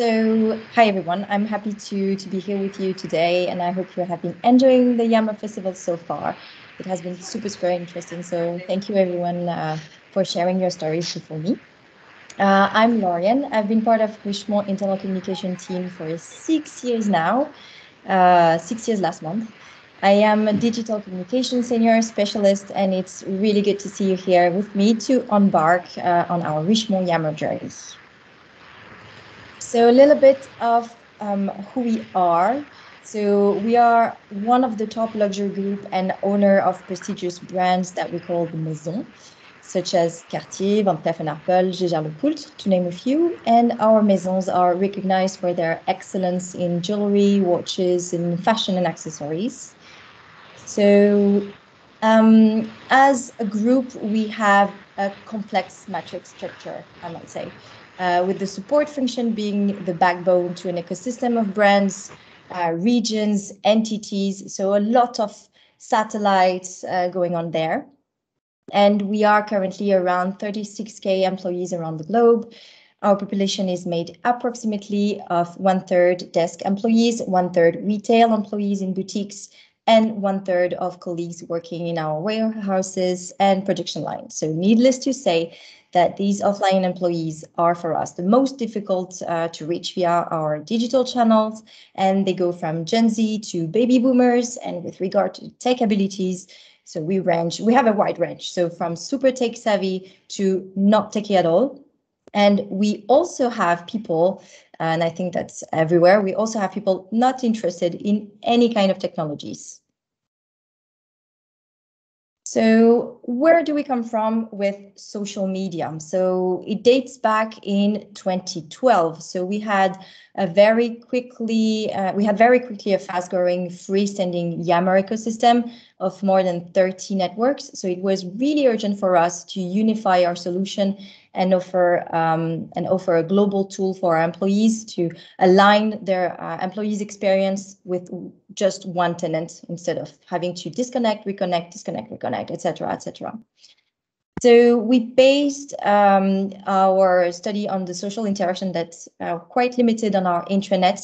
So hi everyone, I'm happy to be here with you today, and I hope you have been enjoying the Yammer Festival so far. It has been super interesting, so thank you everyone for sharing your stories before me. I'm Laurian. I've been part of Richemont internal communication team for 6 years now, 6 years last month. I am a digital communication senior specialist, and it's really good to see you here with me to embark on our Richemont Yammer journey. So a little bit of who we are. So we are one of the top luxury group and owner of prestigious brands that we call the Maison, such as Cartier, Van Cleef and Arpels, Jaeger-LeCoultre, to name a few. And our Maisons are recognized for their excellence in jewelry, watches, and fashion and accessories. So as a group, we have a complex matrix structure, I might say. With the support function being the backbone to an ecosystem of brands, regions, entities, so a lot of satellites going on there. And we are currently around 36,000 employees around the globe. Our population is made approximately of 1/3 desk employees, 1/3 retail employees in boutiques, and 1/3 of colleagues working in our warehouses and production lines. So needless to say, that these offline employees are for us the most difficult to reach via our digital channels, and they go from Gen Z to baby boomers. And with regard to tech abilities, so we have a wide range, so from super tech savvy to not techy at all. And we also have people, and I think that's everywhere, we also have people not interested in any kind of technologies. So where do we come from with social media? So it dates back in 2012. So we had very quickly a fast growing freestanding Yammer ecosystem of more than 30 networks. So it was really urgent for us to unify our solution and offer a global tool for our employees to align their employees' experience with just one tenant instead of having to disconnect, reconnect, disconnect, reconnect, etc., etc. So we based our study on the social interaction that's quite limited on our intranet,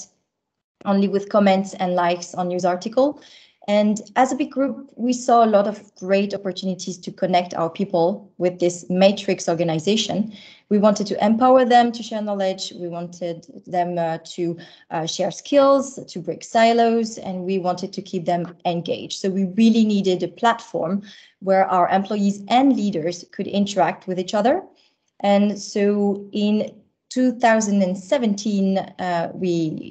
only with comments and likes on news article. And as a big group, we saw a lot of great opportunities to connect our people with this matrix organization. We wanted to empower them to share knowledge. We wanted them to share skills, to break silos, and we wanted to keep them engaged. So we really needed a platform where our employees and leaders could interact with each other. And so in 2017,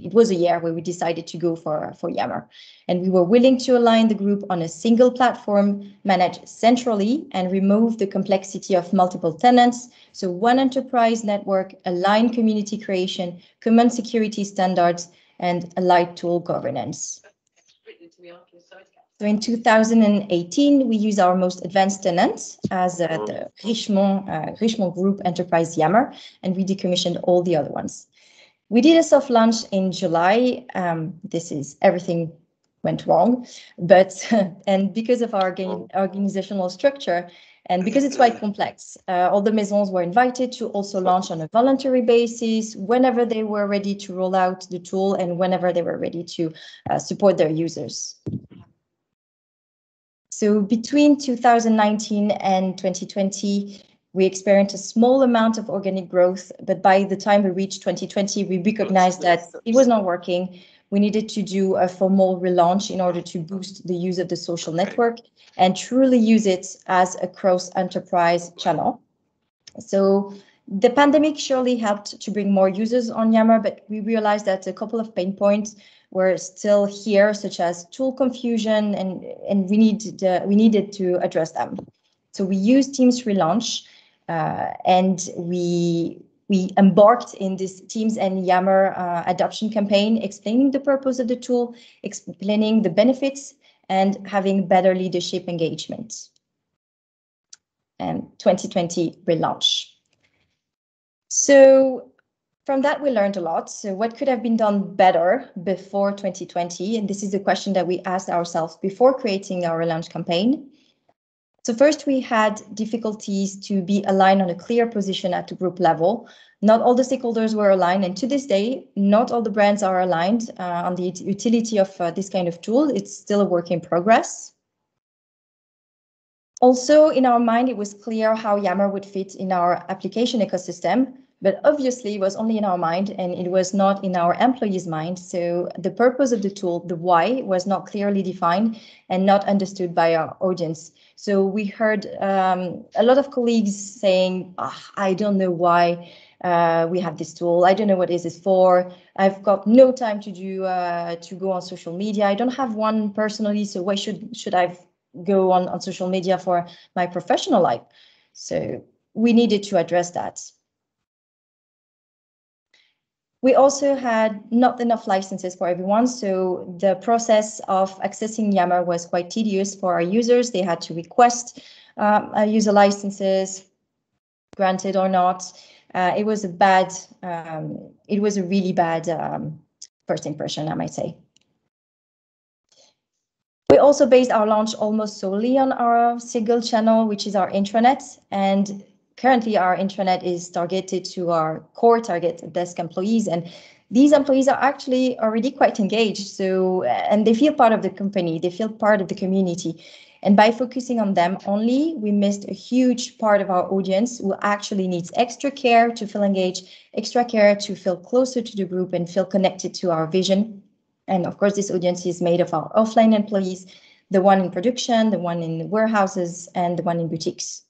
it was a year where we decided to go for Yammer, and we were willing to align the group on a single platform managed centrally and remove the complexity of multiple tenants. So one enterprise network, aligned community creation, common security standards, and aligned tool governance. So in 2018, we use our most advanced tenant as the Richemont Group Enterprise Yammer, and we decommissioned all the other ones. We did a soft launch in July. Everything went wrong, and because of our organizational structure, and because it's quite complex, all the Maisons were invited to also launch on a voluntary basis whenever they were ready to roll out the tool and whenever they were ready to support their users. So between 2019 and 2020, we experienced a small amount of organic growth, but by the time we reached 2020, we recognized that it was not working. We needed to do a formal relaunch in order to boost the use of the social network and truly use it as a cross-enterprise channel. So the pandemic surely helped to bring more users on Yammer, but we realized that a couple of pain points were still here, such as tool confusion, and we needed to address them. So we used Teams relaunch, and we embarked in this Teams and Yammer adoption campaign, explaining the purpose of the tool, explaining the benefits, and having better leadership engagement. And 2020 relaunch. So from that, we learned a lot. So what could have been done better before 2020? And this is the question that we asked ourselves before creating our launch campaign. So first, we had difficulties to be aligned on a clear position at the group level. Not all the stakeholders were aligned, and to this day, not all the brands are aligned on the utility of this kind of tool. It's still a work in progress. Also, in our mind, it was clear how Yammer would fit in our application ecosystem, but obviously it was only in our mind and it was not in our employees' mind. So the purpose of the tool, the why, was not clearly defined and not understood by our audience. So we heard a lot of colleagues saying, I don't know why we have this tool. I don't know what this is for. I've got no time to do to go on social media. I don't have one personally, so why should I go on social media for my professional life? So we needed to address that. We also had not enough licenses for everyone, so the process of accessing Yammer was quite tedious for our users. They had to request user licenses, granted or not. It was a bad, it was a really bad first impression, I might say. We also based our launch almost solely on our single channel, which is our intranet. And currently our intranet is targeted to our core target desk employees. And these employees are actually already quite engaged. So, and they feel part of the company, they feel part of the community. And by focusing on them only, we missed a huge part of our audience who actually needs extra care to feel engaged, extra care to feel closer to the group and feel connected to our vision. And of course, this audience is made of our offline employees, the one in production, the one in warehouses, and the one in boutiques.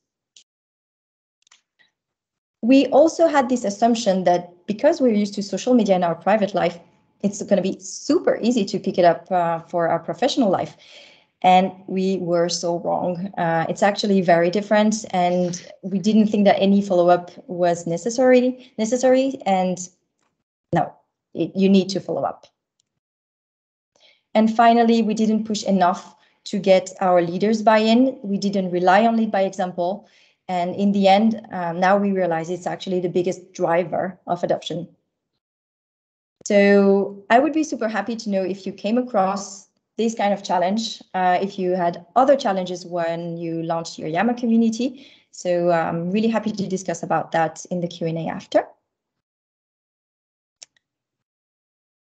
We also had this assumption that because we're used to social media in our private life, it's going to be super easy to pick it up for our professional life. And we were so wrong. It's actually very different, and we didn't think that any follow-up was necessary. And no, you need to follow up. And finally, we didn't push enough to get our leaders buy-in. We didn't rely on lead by example. And in the end, now we realize it's actually the biggest driver of adoption. So I would be super happy to know if you came across this kind of challenge, if you had other challenges when you launched your Yammer community. So I'm really happy to discuss about that in the Q&A after.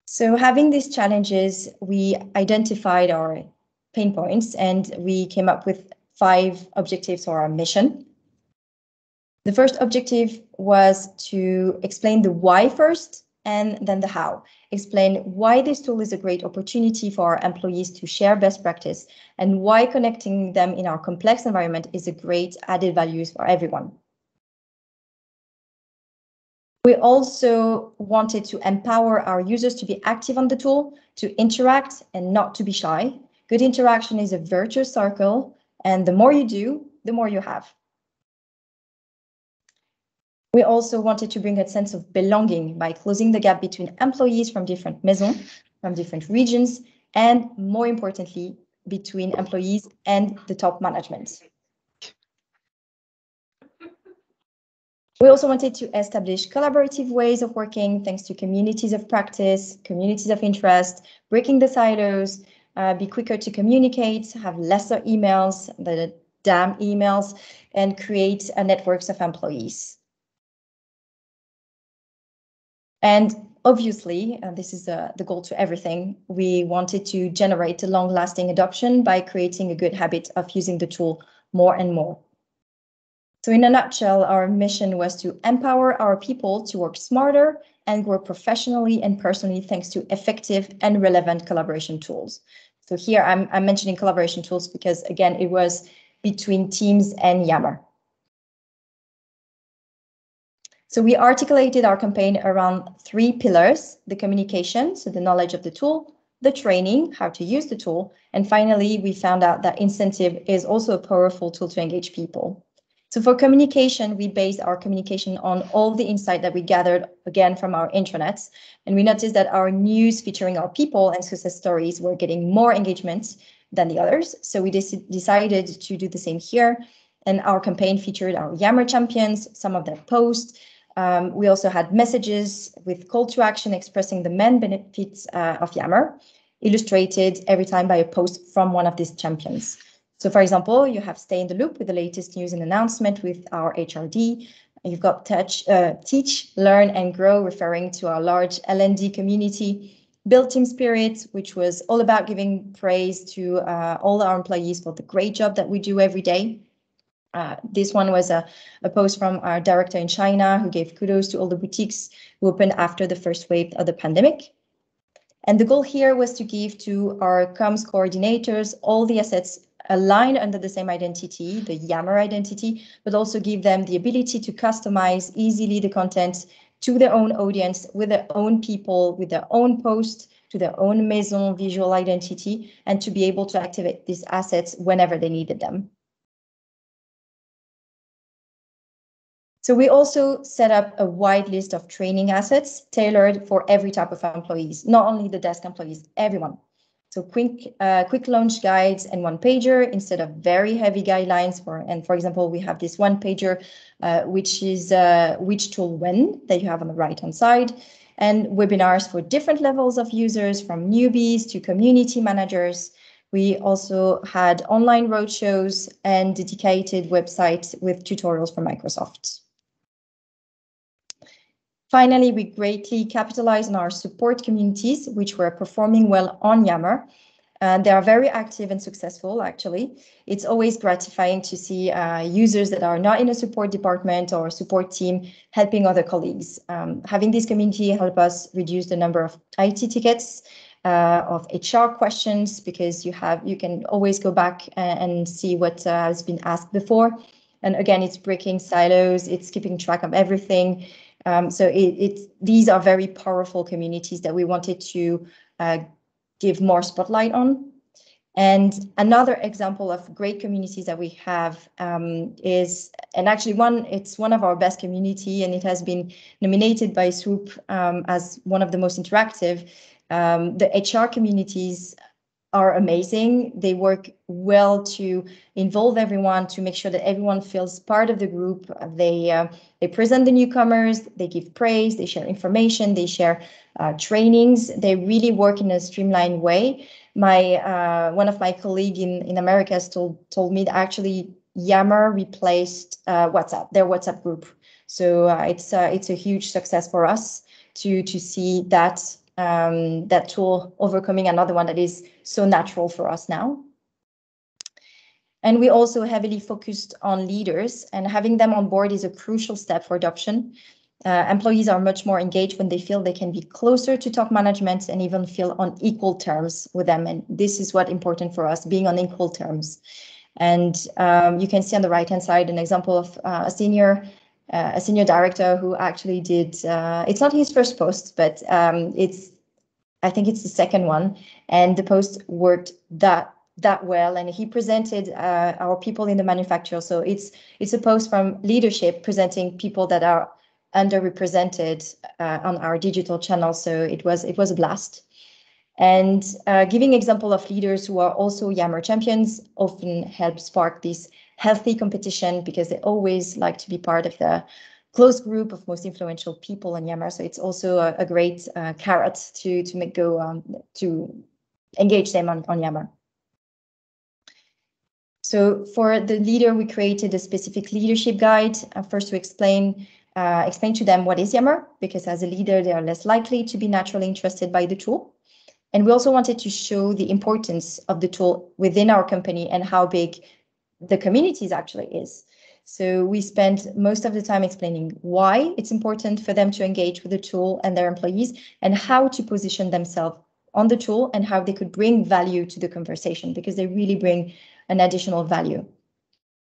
So having these challenges, we identified our pain points and we came up with 5 objectives for our mission. The first objective was to explain the why first and then the how. Explain why this tool is a great opportunity for our employees to share best practice and why connecting them in our complex environment is a great added value for everyone. We also wanted to empower our users to be active on the tool, to interact and not to be shy. Good interaction is a virtuous circle, and the more you do, the more you have. We also wanted to bring a sense of belonging by closing the gap between employees from different maisons, from different regions, and more importantly, between employees and the top management. We also wanted to establish collaborative ways of working thanks to communities of practice, communities of interest, breaking the silos, be quicker to communicate, have lesser emails, the damn emails, and create networks of employees. And obviously, this is the goal to everything. We wanted to generate a long-lasting adoption by creating a good habit of using the tool more and more. So in a nutshell, our mission was to empower our people to work smarter and grow professionally and personally thanks to effective and relevant collaboration tools. So here I'm mentioning collaboration tools because, again, it was between Teams and Yammer. So we articulated our campaign around 3 pillars: the communication, so the knowledge of the tool, the training, how to use the tool, and finally, we found out that incentive is also a powerful tool to engage people. So for communication, we based our communication on all the insight that we gathered, again, from our intranets. And we noticed that our news featuring our people and success stories were getting more engagement than the others. So we decided to do the same here. And our campaign featured our Yammer champions, some of their posts. We also had messages with call to action expressing the main benefits of Yammer, illustrated every time by a post from one of these champions. So for example, you have stay in the loop with the latest news and announcement with our HRD. You've got teach, learn and grow, referring to our large L&D community. Build team spirit, which was all about giving praise to all our employees for the great job that we do every day. This one was a post from our director in China who gave kudos to all the boutiques who opened after the first wave of the pandemic. And the goal here was to give to our comms coordinators all the assets aligned under the same identity, the Yammer identity, but also give them the ability to customize easily the content to their own audience, with their own people, with their own post, to their own maison visual identity, and to be able to activate these assets whenever they needed them. So we also set up a wide list of training assets tailored for every type of employees, not only the desk employees, everyone. So quick launch guides and one pager instead of very heavy guidelines. For example, we have this one pager, which is which tool when that you have on the right hand side, and webinars for different levels of users, from newbies to community managers. We also had online roadshows and dedicated websites with tutorials from Microsoft. Finally, we greatly capitalize on our support communities, which were performing well on Yammer. They are very active and successful, actually. It's always gratifying to see users that are not in a support department or support team helping other colleagues. Having this community help us reduce the number of IT tickets, of HR questions, because you can always go back and see what has been asked before. And again, it's breaking silos, it's keeping track of everything. So these are very powerful communities that we wanted to give more spotlight on. And another example of great communities that we have is, and actually it's one of our best community, and it has been nominated by SWOOP as one of the most interactive. The HR communities are amazing. They work well to involve everyone, to make sure that everyone feels part of the group. They present the newcomers, they give praise, they share information, they share trainings. They really work in a streamlined way. One of my colleagues in Americas told me that actually Yammer replaced WhatsApp, their WhatsApp group. So it's a huge success for us to see that that tool overcoming another one that is so natural for us now. And we also heavily focused on leaders, and having them on board is a crucial step for adoption. Employees are much more engaged when they feel they can be closer to top management and even feel on equal terms with them. And this is what's important for us, being on equal terms. And you can see on the right-hand side an example of a senior director who actually did, it's not his first post, but I think it's the second one. And the post worked that well. And he presented our people in the manufacture. So it's a post from leadership presenting people that are underrepresented on our digital channel. So it was a blast. And giving example of leaders who are also Yammer champions often helps spark this healthy competition, because they always like to be part of the close group of most influential people in Yammer. So it's also a great carrot to make go to engage them on Yammer. So for the leader, we created a specific leadership guide first to explain to them what is Yammer, because as a leader, they are less likely to be naturally interested by the tool. And we also wanted to show the importance of the tool within our company and how big the communities actually is. So we spent most of the time explaining why it's important for them to engage with the tool and their employees, and how to position themselves on the tool and how they could bring value to the conversation, because they really bring an additional value.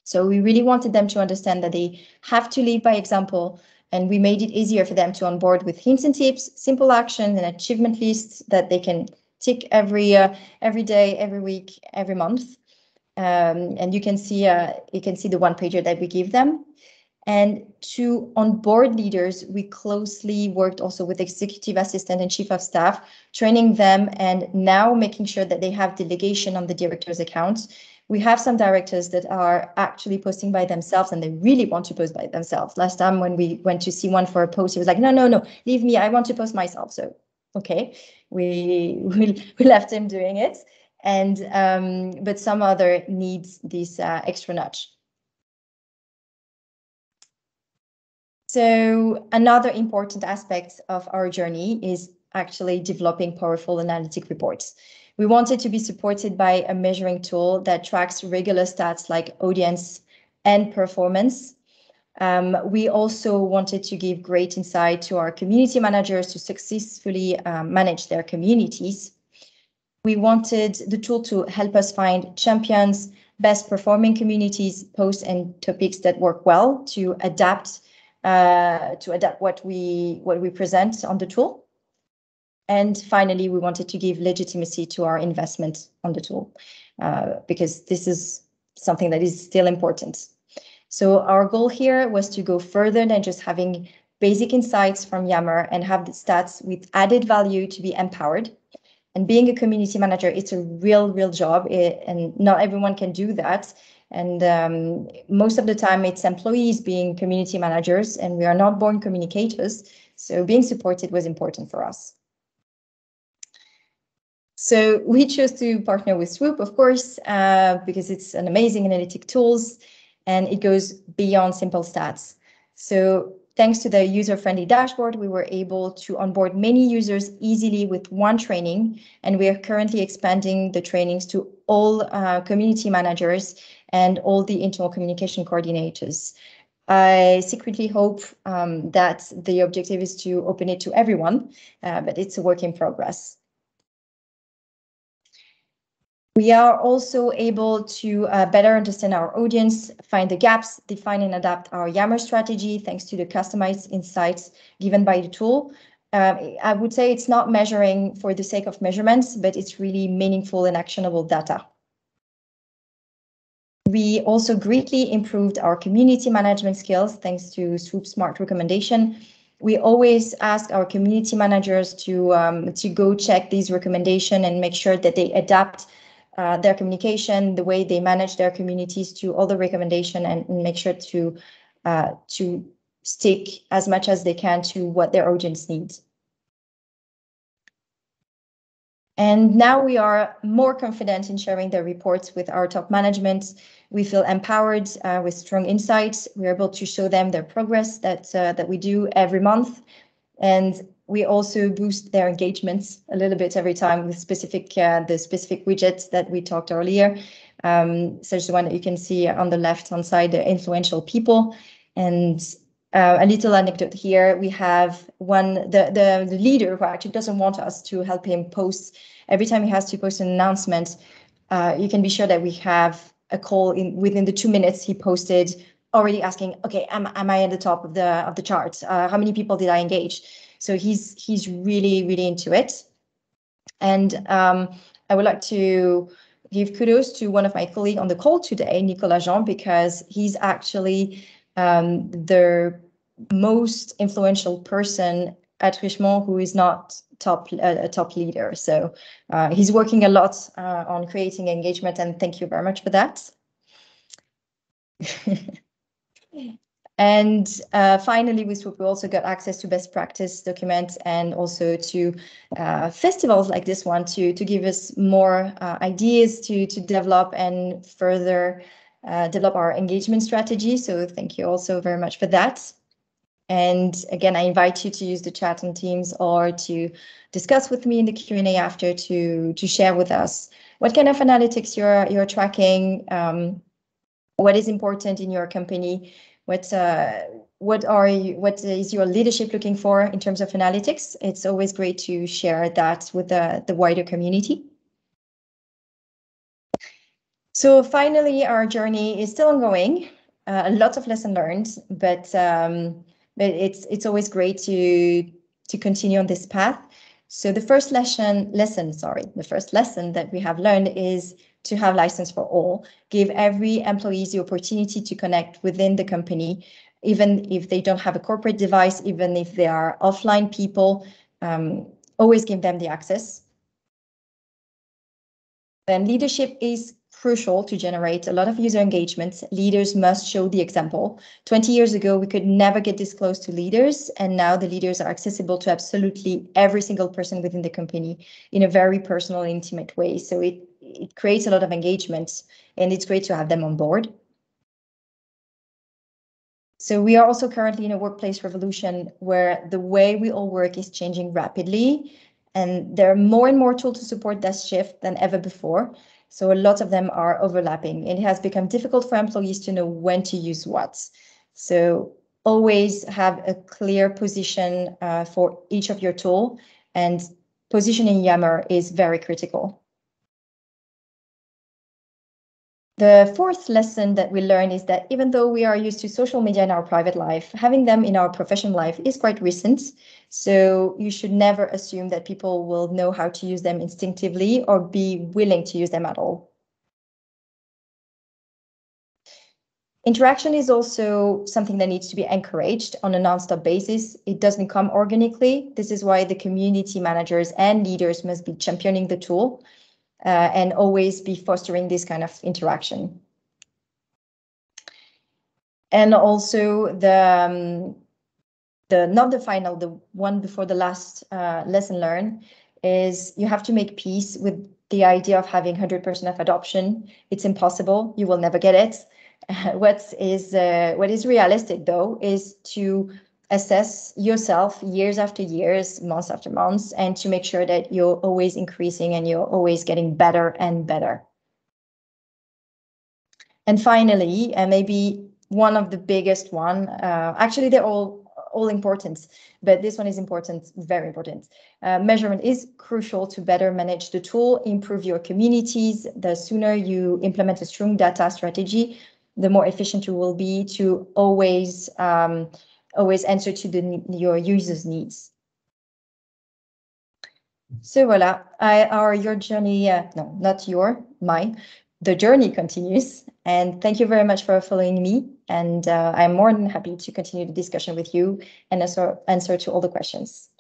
So we really wanted them to understand that they have to lead by example, and we made it easier for them to onboard with hints and tips, simple actions and achievement lists that they can tick every day, every week, every month. And you can see the one pager that we give them. And to onboard leaders, we closely worked also with executive assistant and chief of staff, training them and now making sure that they have delegation on the director's account. We have some directors that are actually posting by themselves, and they really want to post by themselves. Last time when we went to see one for a post, he was like, no, no, no, leave me, I want to post myself. So, okay, we left him doing it. and but some other needs this extra nudge. So another important aspect of our journey is actually developing powerful analytic reports. We wanted to be supported by a measuring tool that tracks regular stats like audience and performance. We also wanted to give great insight to our community managers to successfully manage their communities. We wanted the tool to help us find champions, best performing communities, posts and topics that work well to adapt what we present on the tool. And finally, we wanted to give legitimacy to our investment on the tool because this is something that is still important. So our goal here was to go further than just having basic insights from Yammer and have the stats with added value to be empowered. And being a community manager, it's a real job, and not everyone can do that. And most of the time it's employees being community managers, and we are not born communicators. So being supported was important for us. So we chose to partner with SWOOP, of course, because it's an amazing analytic tools. And it goes beyond simple stats. So thanks to the user-friendly dashboard, we were able to onboard many users easily with one training. And we are currently expanding the trainings to all community managers and all the internal communication coordinators. I secretly hope that the objective is to open it to everyone, but it's a work in progress. We are also able to better understand our audience, find the gaps, define and adapt our Yammer strategy thanks to the customized insights given by the tool. I would say it's not measuring for the sake of measurements, but it's really meaningful and actionable data. We also greatly improved our community management skills thanks to SWOOP Smart Recommendation. We always ask our community managers to go check these recommendations and make sure that they adapt their communication, the way they manage their communities to all the recommendation, and make sure to stick as much as they can to what their audience needs. And now we are more confident in sharing the reports with our top management. We feel empowered with strong insights. We're able to show them their progress that we do every month. And we also boost their engagements a little bit every time with the specific widgets that we talked earlier, such as the one that you can see on the left-hand side, the influential people. And a little anecdote here, we have the leader who actually doesn't want us to help him post. Every time he has to post an announcement, you can be sure that we have a call within the 2 minutes he posted, already asking, okay, am I at the top of the chart? How many people did I engage? So he's really into it. And I would like to give kudos to one of my colleagues on the call today, Nicolas Jean, because he's actually the most influential person at Richemont who is not a top leader. So he's working a lot on creating engagement, and thank you very much for that. And finally, with SWOOP, we also got access to best practice documents and also to festivals like this one to give us more ideas to develop and further develop our engagement strategy. So thank you also very much for that. And again, I invite you to use the chat on Teams or to discuss with me in the Q&A after to share with us what kind of analytics you're tracking, what is important in your company, what is your leadership looking for in terms of analytics? It's always great to share that with the wider community. So finally, our journey is still ongoing. A lot of lessons learned, but it's always great to continue on this path. So the first lesson that we have learned is to have license for all, give every employee the opportunity to connect within the company, even if they don't have a corporate device, even if they are offline people, always give them the access. Then leadership is crucial to generate a lot of user engagements. Leaders must show the example. 20 years ago, we could never get this close to leaders, and now the leaders are accessible to absolutely every single person within the company in a very personal, intimate way. So it it creates a lot of engagement, and it's great to have them on board. So we are also currently in a workplace revolution where the way we all work is changing rapidly, and there are more and more tools to support that shift than ever before. So a lot of them are overlapping, and it has become difficult for employees to know when to use what. So always have a clear position for each of your tool, and positioning Yammer is very critical. The fourth lesson that we learn is that even though we are used to social media in our private life, having them in our professional life is quite recent. So you should never assume that people will know how to use them instinctively or be willing to use them at all. Interaction is also something that needs to be encouraged on a non-stop basis. It doesn't come organically. This is why the community managers and leaders must be championing the tool and always be fostering this kind of interaction. And also the one before the last lesson learned is you have to make peace with the idea of having 100% of adoption. It's impossible. You will never get it. What is realistic, though, is to assess yourself years after years, months after months, and to make sure that you're always increasing and you're always getting better and better. And finally, maybe one of the biggest one, actually they're all important, but this one is important, very important. Measurement is crucial to better manage the tool, improve your communities. The sooner you implement a strong data strategy, the more efficient you will be to always answer to your users' needs. So voilà, the journey continues. And thank you very much for following me. And I'm more than happy to continue the discussion with you and answer to all the questions.